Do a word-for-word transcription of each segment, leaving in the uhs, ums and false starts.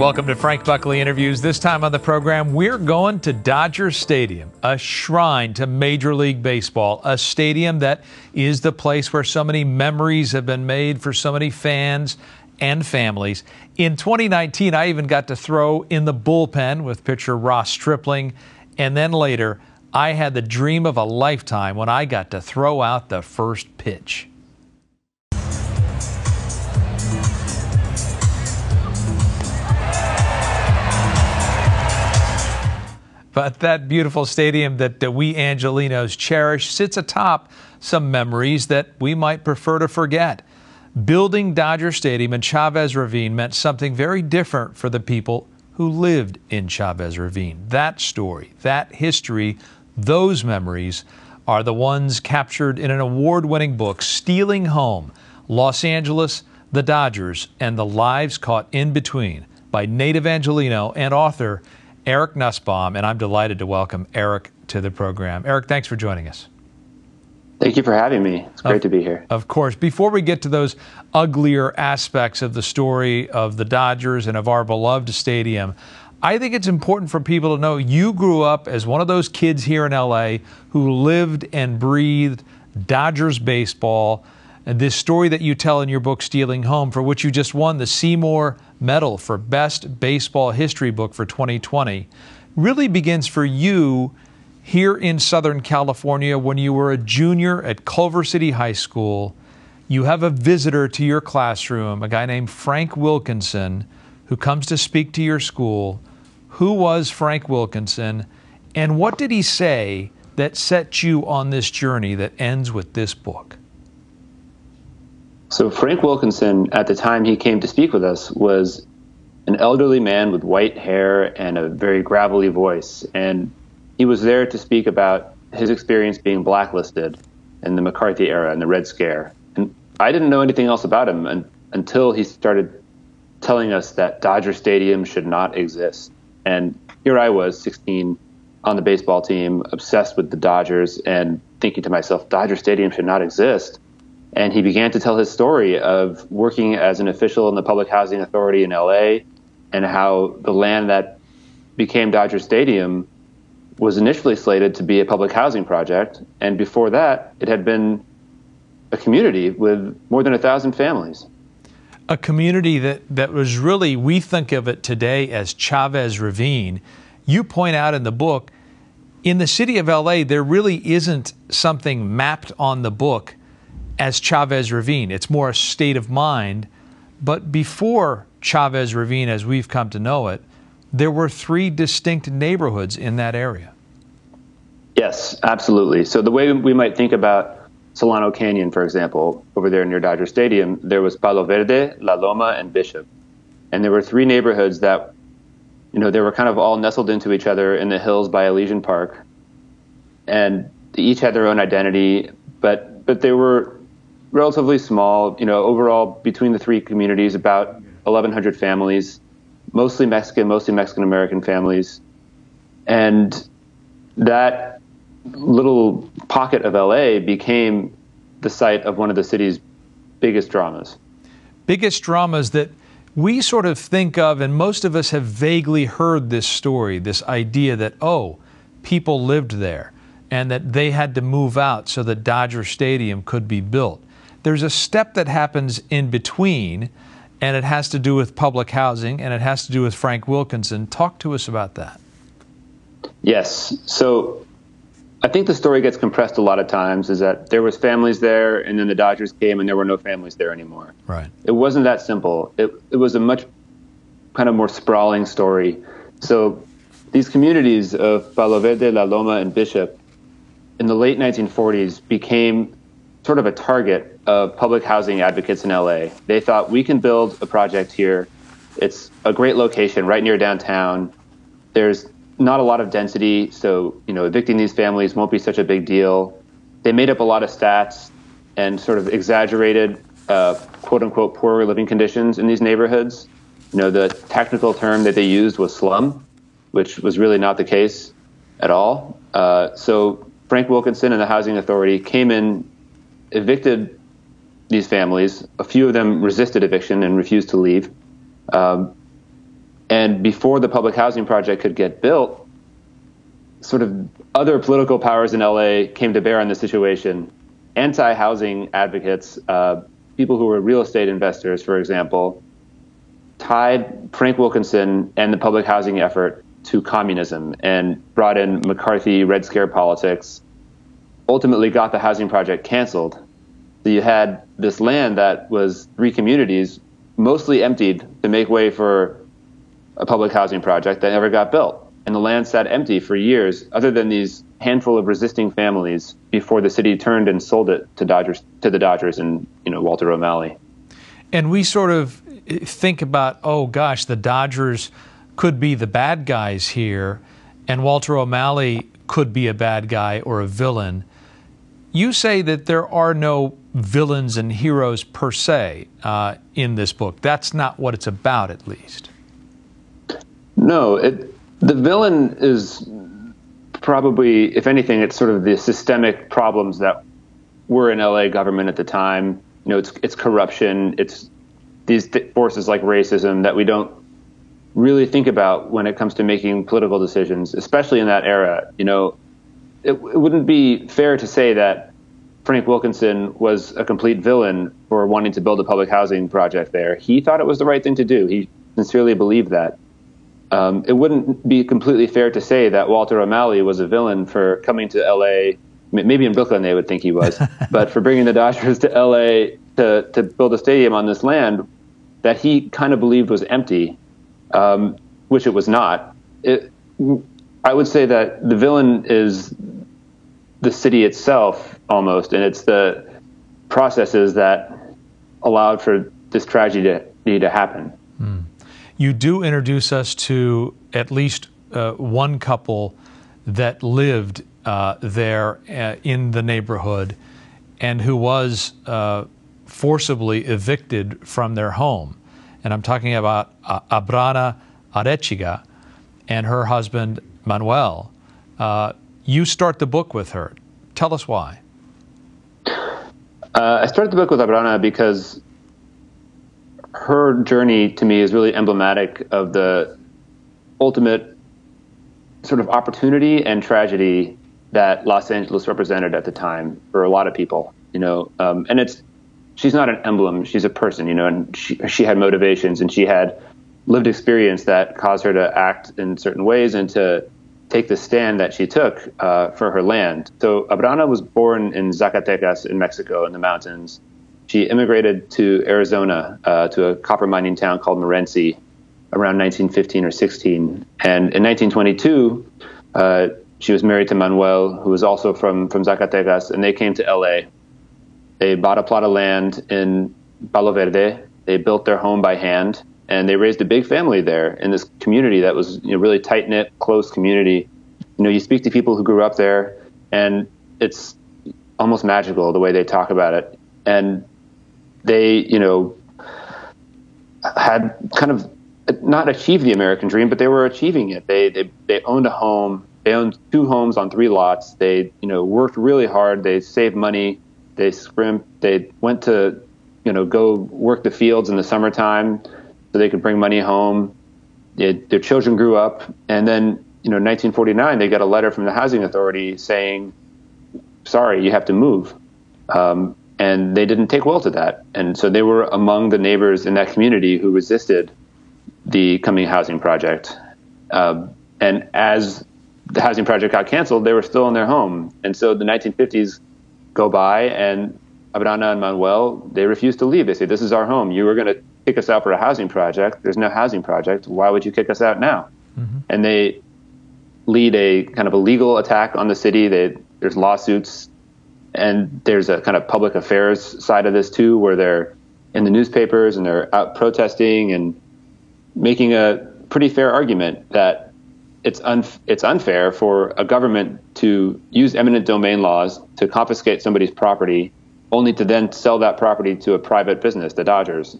Welcome to Frank Buckley Interviews. This time on the program, we're going to Dodger Stadium, a shrine to Major League Baseball, a stadium that is the place where so many memories have been made for so many fans and families. In twenty nineteen, I even got to throw in the bullpen with pitcher Ross Stripling, and then later, I had the dream of a lifetime when I got to throw out the first pitch. But that beautiful stadium that, that we Angelenos cherish sits atop some memories that we might prefer to forget. Building Dodger Stadium in Chavez Ravine meant something very different for the people who lived in Chavez Ravine. That story, that history, those memories are the ones captured in an award-winning book, Stealing Home: Los Angeles, the Dodgers, and the Lives Caught in Between, by native Angeleno and author Eric Nusbaum, and I'm delighted to welcome Eric to the program. Eric, thanks for joining us. Thank you for having me. It's great of, to be here. Of course. Before we get to those uglier aspects of the story of the Dodgers and of our beloved stadium, I think it's important for people to know you grew up as one of those kids here in L A who lived and breathed Dodgers baseball, and this story that you tell in your book, Stealing Home, for which you just won the Seymour Medal for Best Baseball History Book for twenty twenty, really begins for you here in Southern California when you were a junior at Culver City High School. You have a visitor to your classroom, a guy named Frank Wilkinson, who comes to speak to your school. Who was Frank Wilkinson, and what did he say that set you on this journey that ends with this book? So Frank Wilkinson, at the time he came to speak with us, was an elderly man with white hair and a very gravelly voice. And he was there to speak about his experience being blacklisted in the McCarthy era and the Red Scare. And I didn't know anything else about him un until he started telling us that Dodger Stadium should not exist. And here I was, sixteen, on the baseball team, obsessed with the Dodgers, and thinking to myself, Dodger Stadium should not exist. And he began to tell his story of working as an official in the Public Housing Authority in L A and how the land that became Dodger Stadium was initially slated to be a public housing project. And before that, it had been a community with more than a thousand families. A community that, that was really, we think of it today as Chavez Ravine. You point out in the book, in the city of L A, there really isn't something mapped on the book as Chavez Ravine. It's more a state of mind. But before Chavez Ravine, as we've come to know it, there were three distinct neighborhoods in that area. Yes, absolutely. So the way we might think about Solano Canyon, for example, over there near Dodger Stadium, there was Palo Verde, La Loma, and Bishop. And there were three neighborhoods that, you know, they were kind of all nestled into each other in the hills by Elysian Park. And they each had their own identity, but, but they were relatively small, you know, overall between the three communities, about eleven hundred families, mostly Mexican, mostly Mexican-American families. And that little pocket of L A became the site of one of the city's biggest dramas. Biggest dramas that we sort of think of, and most of us have vaguely heard this story, this idea that, oh, people lived there and that they had to move out so that Dodger Stadium could be built. There's a step that happens in between, and it has to do with public housing, and it has to do with Frank Wilkinson. Talk to us about that. Yes. So I think the story gets compressed a lot of times, is that there was families there, and then the Dodgers came, and there were no families there anymore. Right. It wasn't that simple. It, it was a much kind of more sprawling story. So these communities of Palo Verde, La Loma, and Bishop in the late nineteen forties became sort of a target of public housing advocates in L A. They thought, we can build a project here. It's a great location right near downtown. There's not a lot of density, so you know, evicting these families won't be such a big deal. They made up a lot of stats and sort of exaggerated uh, quote unquote poorer living conditions in these neighborhoods. You know, the technical term that they used was slum, which was really not the case at all. Uh, so Frank Wilkinson and the Housing Authority came in, evicted these families. A few of them resisted eviction and refused to leave. Um, And before the public housing project could get built, sort of other political powers in L A came to bear on the situation. Anti-housing advocates, uh, people who were real estate investors, for example, tied Frank Wilkinson and the public housing effort to communism and brought in McCarthy, Red Scare politics, ultimately got the housing project canceled. So you had this land that was three communities, mostly emptied to make way for a public housing project that never got built. And the land sat empty for years, other than these handful of resisting families, before the city turned and sold it to Dodgers, to the Dodgers and, you know, Walter O'Malley. And we sort of think about, oh gosh, the Dodgers could be the bad guys here, and Walter O'Malley could be a bad guy or a villain. You say that there are no villains and heroes per se uh, in this book. That's not what it's about, at least. No, it, the villain is probably, if anything, it's sort of the systemic problems that were in L A government at the time. You know, it's, it's corruption, it's these th forces like racism that we don't really think about when it comes to making political decisions, especially in that era. You know, it, it wouldn't be fair to say that Frank Wilkinson was a complete villain for wanting to build a public housing project there. He thought it was the right thing to do. He sincerely believed that. Um, it wouldn't be completely fair to say that Walter O'Malley was a villain for coming to L A. Maybe in Brooklyn they would think he was, but for bringing the Dodgers to L A to, to build a stadium on this land that he kind of believed was empty, um, which it was not. It, I would say that the villain is the city itself almost, and it's the processes that allowed for this tragedy to, to happen. Mm. You do introduce us to at least uh, one couple that lived uh, there uh, in the neighborhood and who was uh, forcibly evicted from their home. And I'm talking about uh, Abrana Arechiga and her husband, Manuel. Uh, you start the book with her. Tell us why. Uh, I started the book with Abrana because her journey to me is really emblematic of the ultimate sort of opportunity and tragedy that Los Angeles represented at the time for a lot of people, you know, um, and it's, she's not an emblem, she's a person, you know, and she, she had motivations and she had lived experience that caused her to act in certain ways and to take the stand that she took uh, for her land. So Abrana was born in Zacatecas in Mexico in the mountains. She immigrated to Arizona, uh, to a copper mining town called Morenci around nineteen fifteen or sixteen. And in nineteen twenty-two, uh, she was married to Manuel, who was also from, from Zacatecas, and they came to L A. They bought a plot of land in Palo Verde. They built their home by hand, and they raised a big family there in this community that was, you know, really tight-knit, close community. You know, you speak to people who grew up there, and it's almost magical the way they talk about it. And they, you know, had kind of not achieved the American dream, but they were achieving it. They, they, they owned a home. They owned two homes on three lots. They, you know, worked really hard. They saved money. They scrimped. They went to, you know, go work the fields in the summertime so they could bring money home. They, their children grew up. And then, you know, in nineteen forty-nine, they got a letter from the housing authority saying, sorry, you have to move. Um, And they didn't take well to that. And so they were among the neighbors in that community who resisted the coming housing project. Uh, and as the housing project got canceled, they were still in their home. And so the nineteen fifties go by, and Abrana and Manuel, they refuse to leave. They say, this is our home. You were going to kick us out for a housing project. There's no housing project. Why would you kick us out now? Mm-hmm. And they lead a kind of a legal attack on the city. They, there's lawsuits. And there's a kind of public affairs side of this, too, where they're in the newspapers and they're out protesting and making a pretty fair argument that it's, un it's unfair for a government to use eminent domain laws to confiscate somebody's property only to then sell that property to a private business, the Dodgers.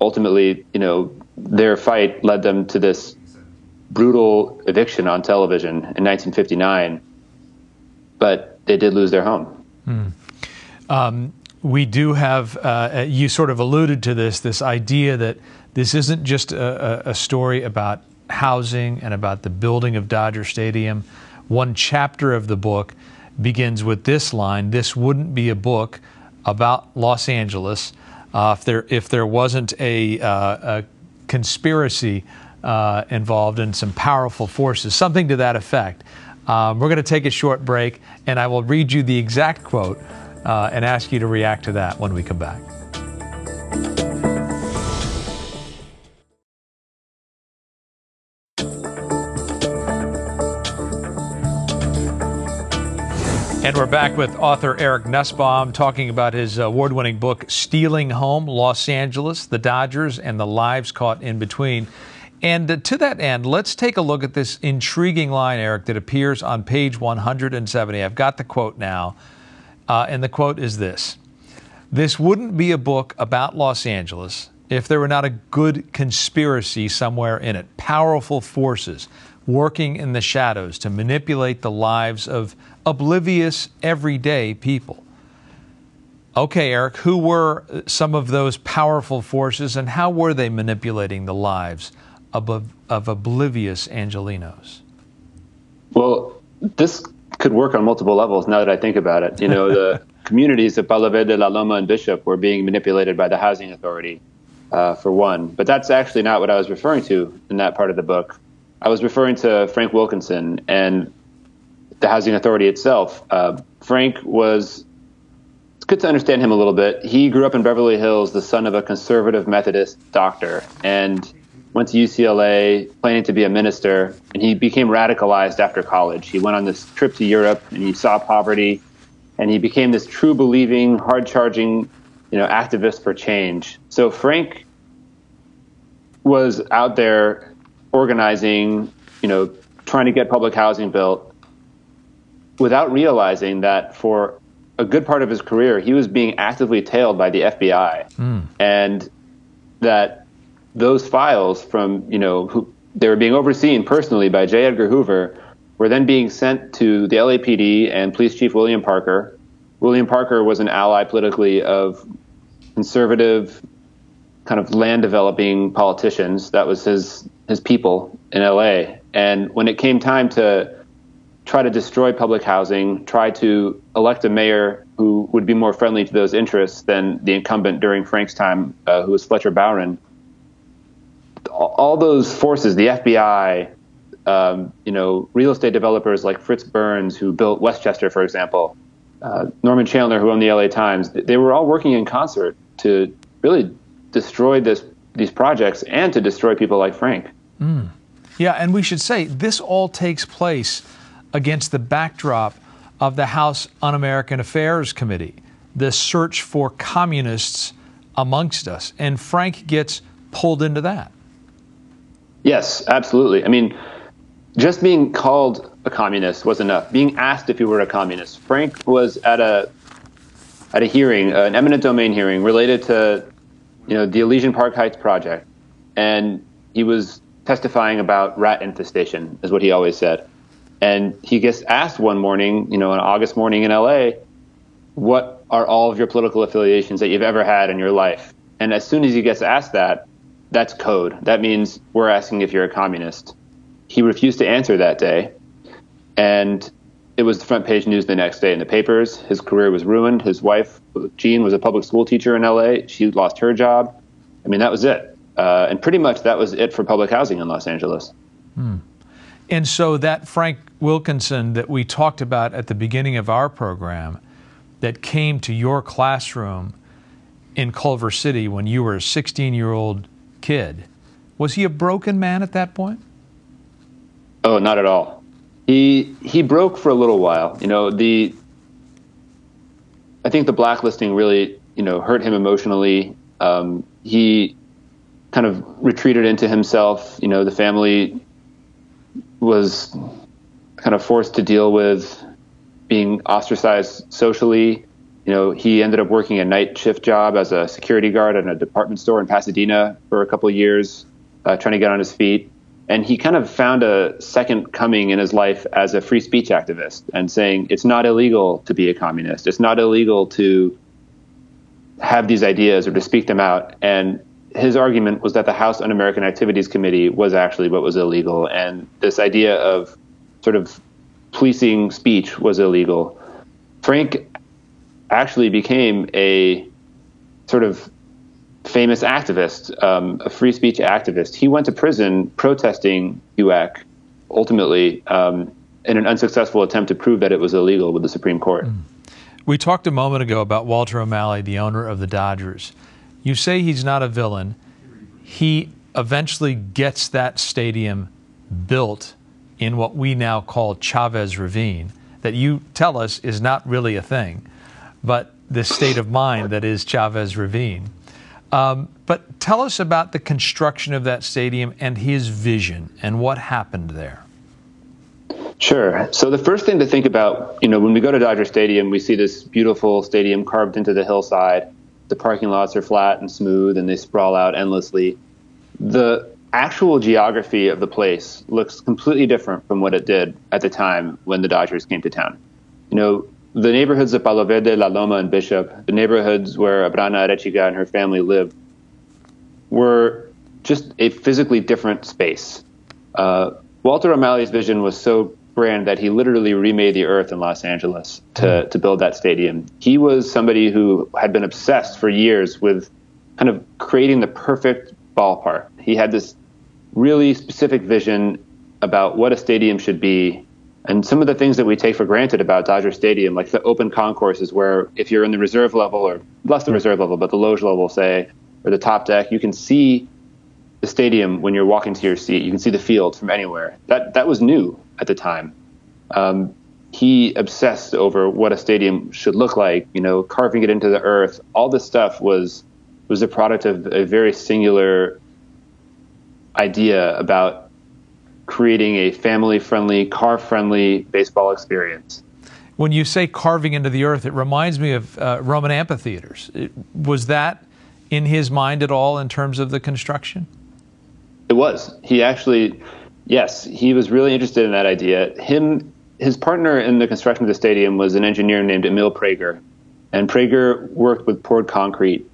Ultimately, you know, their fight led them to this brutal eviction on television in nineteen fifty-nine. But they did lose their home. Mm. Um, we do have, uh, you sort of alluded to this, this idea that this isn't just a, a story about housing and about the building of Dodger Stadium. One chapter of the book begins with this line: this wouldn't be a book about Los Angeles uh, if there if there wasn't a, uh, a conspiracy uh, involved in some powerful forces, something to that effect. Um, we're going to take a short break, and I will read you the exact quote uh, and ask you to react to that when we come back. And we're back with author Eric Nusbaum talking about his award-winning book, Stealing Home: Los Angeles, the Dodgers, and the Lives Caught in Between. And to that end, let's take a look at this intriguing line, Eric, that appears on page one hundred seventy. I've got the quote now, uh, and the quote is this: "This wouldn't be a book about Los Angeles if there were not a good conspiracy somewhere in it, powerful forces working in the shadows to manipulate the lives of oblivious, everyday people." Okay, Eric, who were some of those powerful forces, and how were they manipulating the lives of, of oblivious Angelinos? Well, this could work on multiple levels now that I think about it. You know, the communities of Palo Verde, La Loma, and Bishop were being manipulated by the Housing Authority, uh, for one. But that's actually not what I was referring to in that part of the book. I was referring to Frank Wilkinson and the Housing Authority itself. Uh, Frank was, it's good to understand him a little bit. He grew up in Beverly Hills, the son of a conservative Methodist doctor, and went to U C L A planning to be a minister, and he became radicalized after college. He went on this trip to Europe, and he saw poverty, and he became this true believing, hard-charging, you know, activist for change. So Frank was out there organizing, you know, trying to get public housing built, without realizing that for a good part of his career, he was being actively tailed by the F B I. Mm. And that those files from, you know, who, they were being overseen personally by J. Edgar Hoover, were then being sent to the L A P D and Police Chief William Parker. William Parker was an ally politically of conservative, kind of land-developing politicians. That was his, his people in L A. And when it came time to try to destroy public housing, try to elect a mayor who would be more friendly to those interests than the incumbent during Frank's time, uh, who was Fletcher Bowron. All those forces, the F B I, um, you know, real estate developers like Fritz Burns, who built Westchester, for example, uh, Norman Chandler, who owned the L A Times, they were all working in concert to really destroy this, these projects and to destroy people like Frank. Mm. Yeah, and we should say this all takes place against the backdrop of the House Un-American Affairs Committee, the search for communists amongst us. And Frank gets pulled into that. Yes, absolutely. I mean, just being called a communist was enough. Being asked if he were a communist. Frank was at a at a hearing, an eminent domain hearing, related to, you know, the Elysian Park Heights project. And he was testifying about rat infestation, is what he always said. And he gets asked one morning, you know, an August morning in L A, what are all of your political affiliations that you've ever had in your life? And as soon as he gets asked that, that's code. That means we're asking if you're a communist. He refused to answer that day. And it was the front page news the next day in the papers. His career was ruined. His wife, Jean, was a public school teacher in L A. She lost her job. I mean, that was it. Uh, and pretty much that was it for public housing in Los Angeles. Hmm. And so that Frank Wilkinson that we talked about at the beginning of our program, that came to your classroom in Culver City when you were a sixteen-year-old kid, was he a broken man at that point? Oh, not at all. He he broke for a little while. You know, the I think the blacklisting really, you know, hurt him emotionally. Um, he kind of retreated into himself. You know, the family was kind of forced to deal with being ostracized socially. You know, he ended up working a night shift job as a security guard at a department store in Pasadena for a couple of years, uh, trying to get on his feet. And he kind of found a second coming in his life as a free speech activist and saying, it's not illegal to be a communist. It's not illegal to have these ideas or to speak them out. And his argument was that the House Un-American Activities Committee was actually what was illegal, and this idea of sort of policing speech was illegal. Frank actually became a sort of famous activist, um, a free speech activist. He went to prison protesting U A C, ultimately, um, in an unsuccessful attempt to prove that it was illegal with the Supreme Court. Mm. We talked a moment ago about Walter O'Malley, the owner of the Dodgers. You say he's not a villain. He eventually gets that stadium built in what we now call Chavez Ravine, that you tell us is not really a thing, but the state of mind that is Chavez Ravine. Um, but tell us about the construction of that stadium and his vision and what happened there. Sure. So the first thing to think about, you know, when we go to Dodger Stadium, we see this beautiful stadium carved into the hillside. The parking lots are flat and smooth, and they sprawl out endlessly. The actual geography of the place looks completely different from what it did at the time when the Dodgers came to town. You know, the neighborhoods of Palo Verde, La Loma, and Bishop, the neighborhoods where Abrana Arechiga and her family lived, were just a physically different space. Uh, Walter O'Malley's vision was so grand that he literally remade the earth in Los Angeles to, to build that stadium. He was somebody who had been obsessed for years with kind of creating the perfect ballpark. He had this really specific vision about what a stadium should be. And some of the things that we take for granted about Dodger Stadium, like the open concourses where if you're in the reserve level or less than reserve level, but the loge level, say, or the top deck, you can see the stadium when you're walking to your seat. You can see the field from anywhere. That, that was new at the time. Um, he obsessed over what a stadium should look like, you know, carving it into the earth. All this stuff was was a product of a very singular idea about creating a family-friendly, car-friendly baseball experience. When you say carving into the earth, it reminds me of uh, Roman amphitheaters. It, was that in his mind at all in terms of the construction? It was. He actually, yes, he was really interested in that idea. Him, his partner in the construction of the stadium was an engineer named Emil Praeger, and Praeger worked with poured concrete.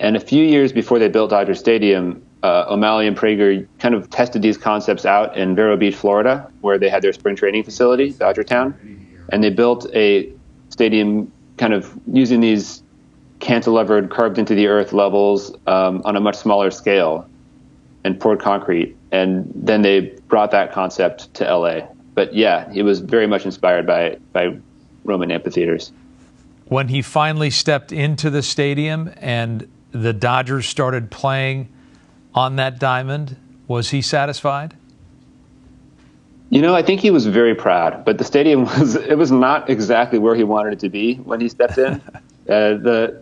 And a few years before they built Dodger Stadium, uh, O'Malley and Praeger kind of tested these concepts out in Vero Beach, Florida, where they had their spring training facility, Dodger Town. And they built a stadium kind of using these cantilevered, carved into the earth levels um, on a much smaller scale and poured concrete. And then they brought that concept to L A. But yeah, he was very much inspired by, by Roman amphitheaters. When he finally stepped into the stadium and the Dodgers started playing on that diamond, was he satisfied? You know, I think he was very proud, but the stadium was, it was not exactly where he wanted it to be when he stepped in. uh, the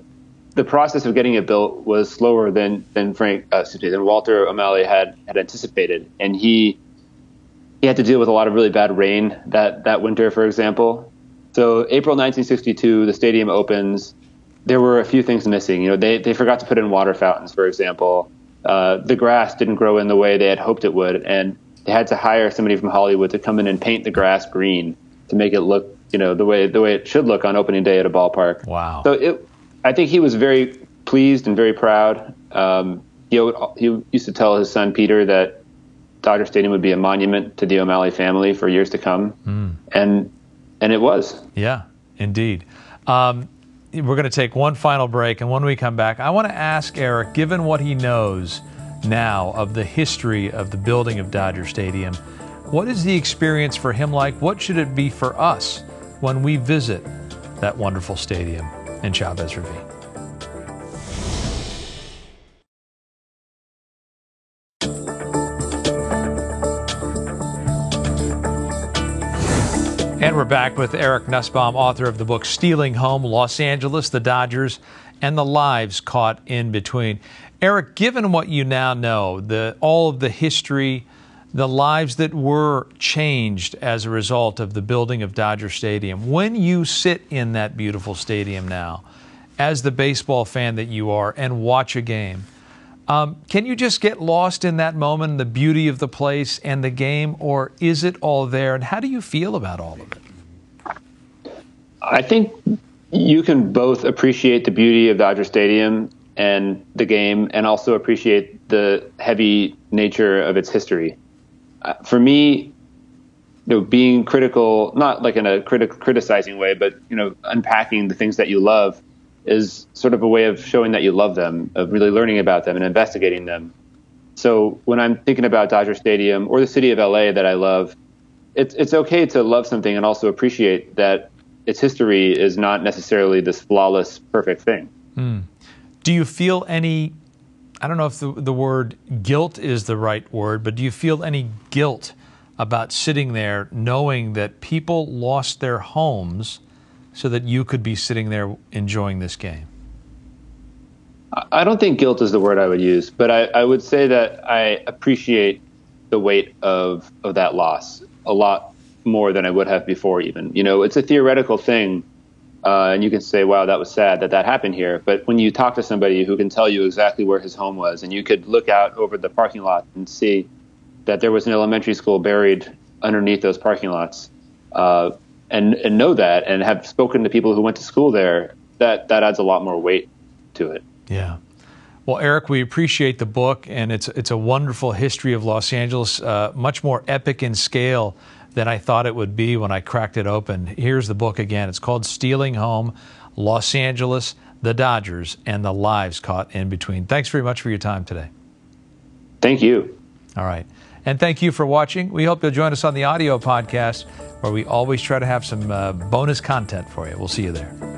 the process of getting it built was slower than than Frank uh, than Walter O'Malley had had anticipated, and he he had to deal with a lot of really bad rain that that winter, for example. So April nineteen sixty-two, the stadium opens. There were a few things missing. You know, they, they forgot to put in water fountains, for example. Uh, the grass didn't grow in the way they had hoped it would, and they had to hire somebody from Hollywood to come in and paint the grass green to make it look, you know, the way the way it should look on opening day at a ballpark. Wow! So it, I think he was very pleased and very proud. Um, he, would, he used to tell his son Peter that Dodger Stadium would be a monument to the O'Malley family for years to come, mm. and and it was. Yeah, indeed. Um, We're going to take one final break, and when we come back, I want to ask Eric, given what he knows now of the history of the building of Dodger Stadium, what is the experience for him like? What should it be for us when we visit that wonderful stadium in Chavez Ravine? And we're back with Eric Nusbaum, author of the book Stealing Home: Los Angeles, the Dodgers, and the Lives Caught in Between. Eric, given what you now know, the, all of the history, the lives that were changed as a result of the building of Dodger Stadium, when you sit in that beautiful stadium now, as the baseball fan that you are, and watch a game, Um, can you just get lost in that moment, the beauty of the place and the game, or is it all there? And how do you feel about all of it? I think you can both appreciate the beauty of Dodger Stadium and the game, and also appreciate the heavy nature of its history. Uh, for me, you know, being critical, not like in a critic criticizing way, but, you know, unpacking the things that you love is sort of a way of showing that you love them, of really learning about them and investigating them. So when I'm thinking about Dodger Stadium or the city of L A that I love, it's it's okay to love something and also appreciate that its history is not necessarily this flawless, perfect thing. Mm. Do you feel any, I don't know if the, the word guilt is the right word, but do you feel any guilt about sitting there knowing that people lost their homes so that you could be sitting there enjoying this game? I don't think guilt is the word I would use, but I, I would say that I appreciate the weight of, of that loss a lot more than I would have before even. You know, it's a theoretical thing, uh, and you can say, wow, that was sad that that happened here. But when you talk to somebody who can tell you exactly where his home was, and you could look out over the parking lot and see that there was an elementary school buried underneath those parking lots, uh, and, and know that and have spoken to people who went to school there, that, that adds a lot more weight to it. Yeah. Well, Eric, we appreciate the book, and it's it's a wonderful history of Los Angeles, uh, much more epic in scale than I thought it would be when I cracked it open. Here's the book again. It's called Stealing Home: Los Angeles, the Dodgers, and the Lives Caught in Between. Thanks very much for your time today. Thank you. All right. And thank you for watching. We hope you'll join us on the audio podcast, where we always try to have some uh, bonus content for you. We'll see you there.